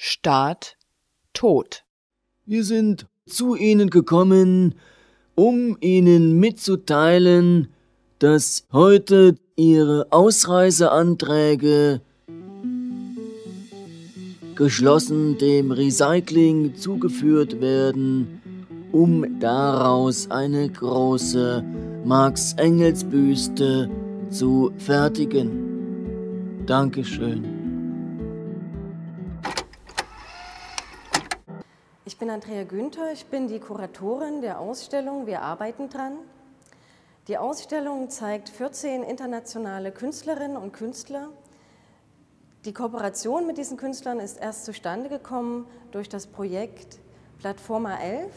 Staat tot. Wir sind zu Ihnen gekommen, um Ihnen mitzuteilen, dass heute Ihre Ausreiseanträge geschlossen dem Recycling zugeführt werden, um daraus eine große Max-Engels-Büste zu fertigen. Dankeschön. Ich bin Andrea Günther, ich bin die Kuratorin der Ausstellung Wir arbeiten dran. Die Ausstellung zeigt 14 internationale Künstlerinnen und Künstler. Die Kooperation mit diesen Künstlern ist erst zustande gekommen durch das Projekt Plattforma 11.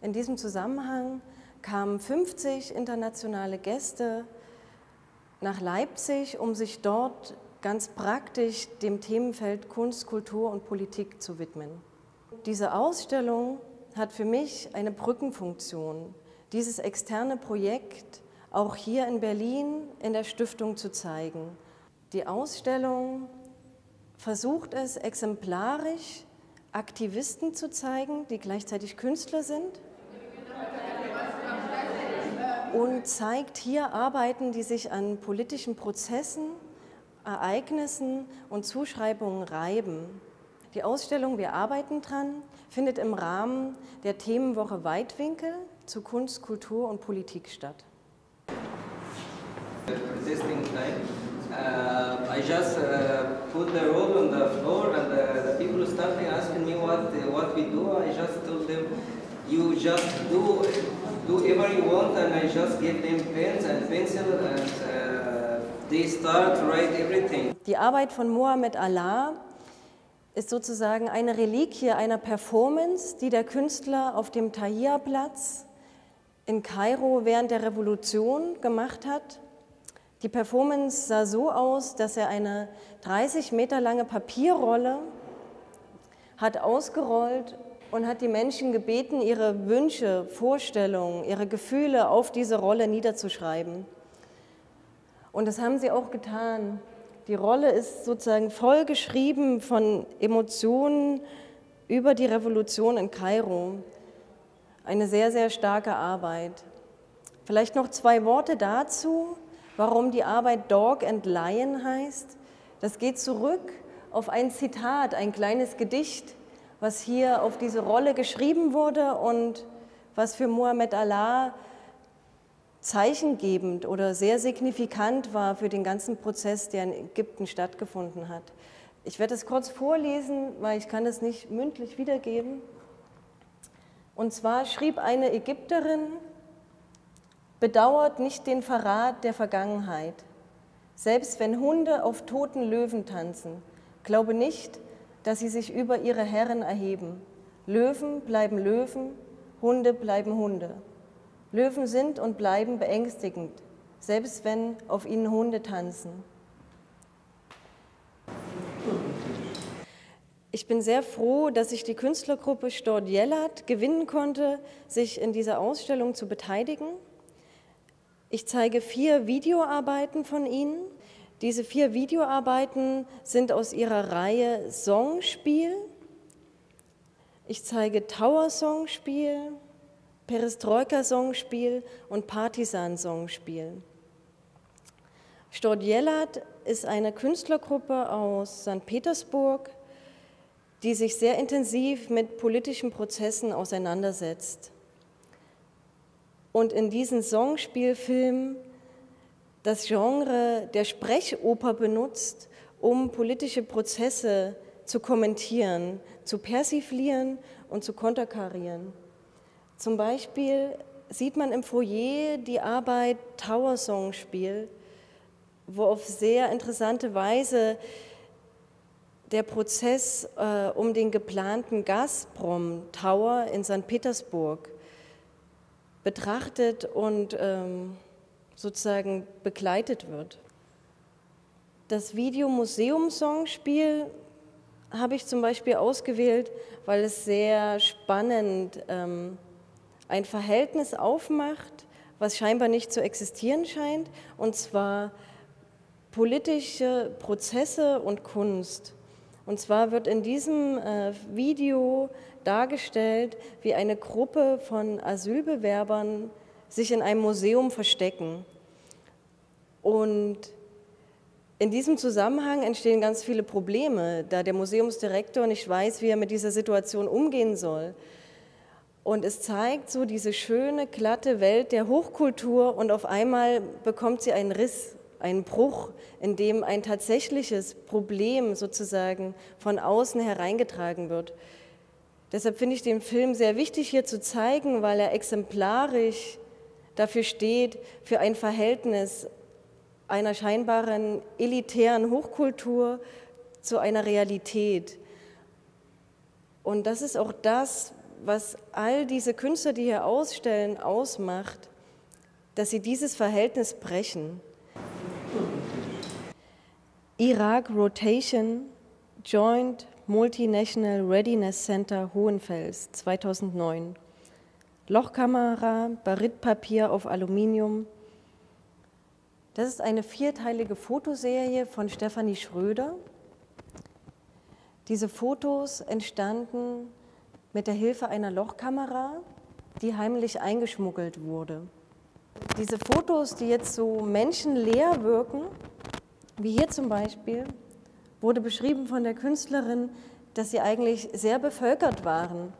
In diesem Zusammenhang kamen 50 internationale Gäste nach Leipzig, um sich dort ganz praktisch dem Themenfeld Kunst, Kultur und Politik zu widmen. Diese Ausstellung hat für mich eine Brückenfunktion, dieses externe Projekt auch hier in Berlin in der Stiftung zu zeigen. Die Ausstellung versucht es, exemplarisch Aktivisten zu zeigen, die gleichzeitig Künstler sind, und zeigt hier Arbeiten, die sich an politischen Prozessen, Ereignissen und Zuschreibungen reiben. Die Ausstellung Wir arbeiten dran findet im Rahmen der Themenwoche Weitwinkel zu Kunst, Kultur und Politik statt. I just put the roll on the floor and the people started asking me what we do. I just told them, you just do whatever you want, and I just give them pens and pencil and they start write everything. Die Arbeit von Mohamed Alaa ist sozusagen eine Reliquie einer Performance, die der Künstler auf dem Tahrir-Platz in Kairo während der Revolution gemacht hat. Die Performance sah so aus, dass er eine 30 Meter lange Papierrolle hat ausgerollt und hat die Menschen gebeten, ihre Wünsche, Vorstellungen, ihre Gefühle auf diese Rolle niederzuschreiben. Und das haben sie auch getan. Die Rolle ist sozusagen voll geschrieben von Emotionen über die Revolution in Kairo. Eine sehr, sehr starke Arbeit. Vielleicht noch zwei Worte dazu, warum die Arbeit Dog and Lion heißt. Das geht zurück auf ein Zitat, ein kleines Gedicht, was hier auf diese Rolle geschrieben wurde und was für Mohamed Alaa zeichengebend oder sehr signifikant war für den ganzen Prozess, der in Ägypten stattgefunden hat. Ich werde es kurz vorlesen, weil ich kann es nicht mündlich wiedergeben. Und zwar schrieb eine Ägypterin: Bedauert nicht den Verrat der Vergangenheit. Selbst wenn Hunde auf toten Löwen tanzen, glaube nicht, dass sie sich über ihre Herren erheben. Löwen bleiben Löwen, Hunde bleiben Hunde. Löwen sind und bleiben beängstigend, selbst wenn auf ihnen Hunde tanzen. Ich bin sehr froh, dass ich die Künstlergruppe Chto Delat gewinnen konnte, sich in dieser Ausstellung zu beteiligen. Ich zeige 4 Videoarbeiten von ihnen. Diese 4 Videoarbeiten sind aus ihrer Reihe Songspiel. Ich zeige Tower-Songspiel, Perestroika-Songspiel und Partisan-Songspiel. Chto Delat ist eine Künstlergruppe aus St. Petersburg, die sich sehr intensiv mit politischen Prozessen auseinandersetzt. Und in diesem Songspielfilm das Genre der Sprechoper benutzt, um politische Prozesse zu kommentieren, zu persiflieren und zu konterkarieren. Zum Beispiel sieht man im Foyer die Arbeit Tower-Songspiel, wo auf sehr interessante Weise der Prozess um den geplanten Gazprom-Tower in St. Petersburg betrachtet und sozusagen begleitet wird. Das Video-Museum-Songspiel habe ich zum Beispiel ausgewählt, weil es sehr spannend ein Verhältnis aufmacht, was scheinbar nicht zu existieren scheint, und zwar politische Prozesse und Kunst. Und zwar wird in diesem Video dargestellt, wie eine Gruppe von Asylbewerbern sich in einem Museum verstecken. Und in diesem Zusammenhang entstehen ganz viele Probleme, da der Museumsdirektor nicht weiß, wie er mit dieser Situation umgehen soll. Und es zeigt so diese schöne, glatte Welt der Hochkultur und auf einmal bekommt sie einen Riss, einen Bruch, in dem ein tatsächliches Problem sozusagen von außen hereingetragen wird. Deshalb finde ich den Film sehr wichtig hier zu zeigen, weil er exemplarisch dafür steht, für ein Verhältnis einer scheinbaren elitären Hochkultur zu einer Realität. Und das ist auch das, was all diese Künstler, die hier ausstellen, ausmacht, dass sie dieses Verhältnis brechen. Irak Rotation, Joint Multinational Readiness Center Hohenfels, 2009. Lochkamera, Baritpapier auf Aluminium. Das ist eine vierteilige Fotoserie von Stefanie Schröder. Diese Fotos entstanden mit der Hilfe einer Lochkamera, die heimlich eingeschmuggelt wurde. Diese Fotos, die jetzt so menschenleer wirken, wie hier zum Beispiel, wurde beschrieben von der Künstlerin, dass sie eigentlich sehr bevölkert waren.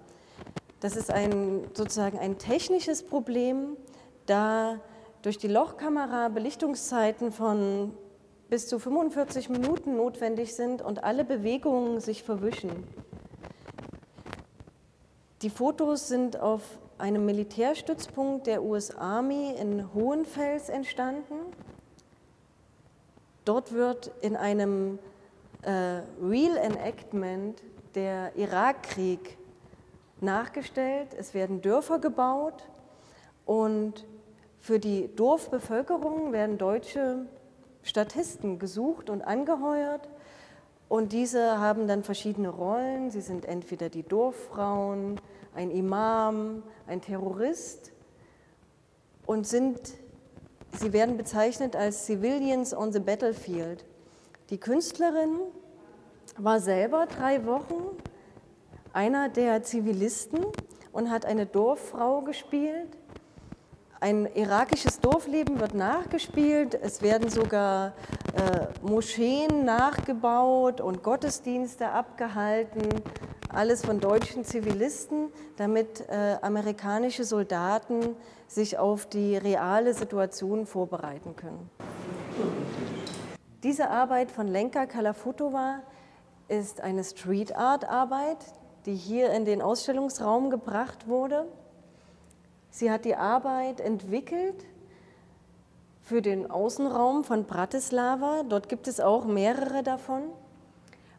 Das ist sozusagen ein technisches Problem, da durch die Lochkamera Belichtungszeiten von bis zu 45 Minuten notwendig sind und alle Bewegungen sich verwischen. Die Fotos sind auf einem Militärstützpunkt der US Army in Hohenfels entstanden. Dort wird in einem Reenactment der Irakkrieg nachgestellt. Es werden Dörfer gebaut und für die Dorfbevölkerung werden deutsche Statisten gesucht und angeheuert. Und diese haben dann verschiedene Rollen. Sie sind entweder die Dorffrauen, ein Imam, ein Terrorist und sie werden bezeichnet als Civilians on the Battlefield. Die Künstlerin war selber 3 Wochen einer der Zivilisten und hat eine Dorffrau gespielt. Ein irakisches Dorfleben wird nachgespielt, es werden sogar Moscheen nachgebaut und Gottesdienste abgehalten, alles von deutschen Zivilisten, damit amerikanische Soldaten sich auf die reale Situation vorbereiten können. Diese Arbeit von Lenka Kalafutová ist eine Street-Art-Arbeit, die hier in den Ausstellungsraum gebracht wurde. Sie hat die Arbeit entwickelt für den Außenraum von Bratislava. Dort gibt es auch mehrere davon.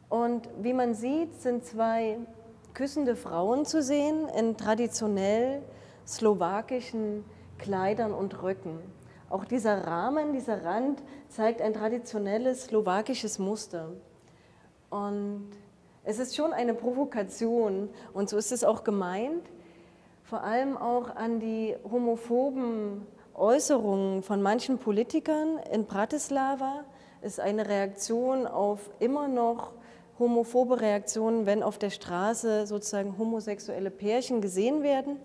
Und wie man sieht, sind 2 küssende Frauen zu sehen in traditionell slowakischen Kleidern und Röcken. Auch dieser Rahmen, dieser Rand zeigt ein traditionelles slowakisches Muster. Und es ist schon eine Provokation und so ist es auch gemeint. Vor allem auch an die homophoben Äußerungen von manchen Politikern in Bratislava ist eine Reaktion auf immer noch homophobe Reaktionen, wenn auf der Straße sozusagen homosexuelle Pärchen gesehen werden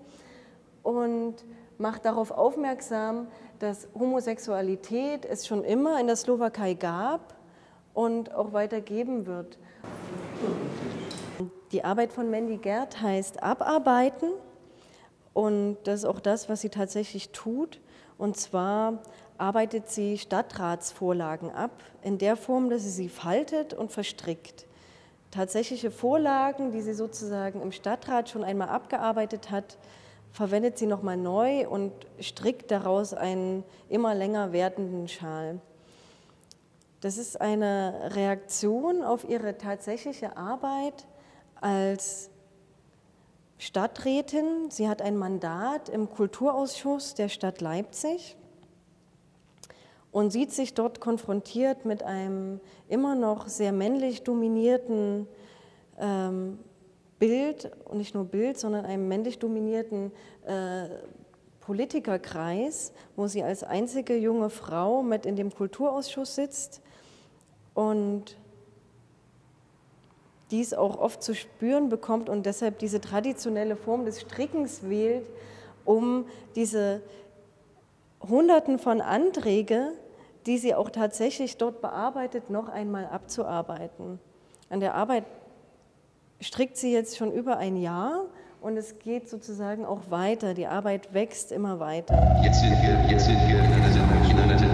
und macht darauf aufmerksam, dass Homosexualität es schon immer in der Slowakei gab und auch weiter geben wird. Die Arbeit von Mandy Gehrt heißt Abarbeiten. Und das ist auch das, was sie tatsächlich tut. Und zwar arbeitet sie Stadtratsvorlagen ab, in der Form, dass sie sie faltet und verstrickt. Tatsächliche Vorlagen, die sie sozusagen im Stadtrat schon einmal abgearbeitet hat, verwendet sie nochmal neu und strickt daraus einen immer länger werdenden Schal. Das ist eine Reaktion auf ihre tatsächliche Arbeit als Stadträtin, sie hat ein Mandat im Kulturausschuss der Stadt Leipzig und sieht sich dort konfrontiert mit einem immer noch sehr männlich dominierten Bild, und nicht nur Bild, sondern einem männlich dominierten Politikerkreis, wo sie als einzige junge Frau mit in dem Kulturausschuss sitzt und dies auch oft zu spüren bekommt und deshalb diese traditionelle Form des Strickens wählt, um diese Hunderten von Anträgen, die sie auch tatsächlich dort bearbeitet, noch einmal abzuarbeiten. An der Arbeit strickt sie jetzt schon über ein Jahr und es geht sozusagen auch weiter. Die Arbeit wächst immer weiter. Jetzt sind wir in einer Situation.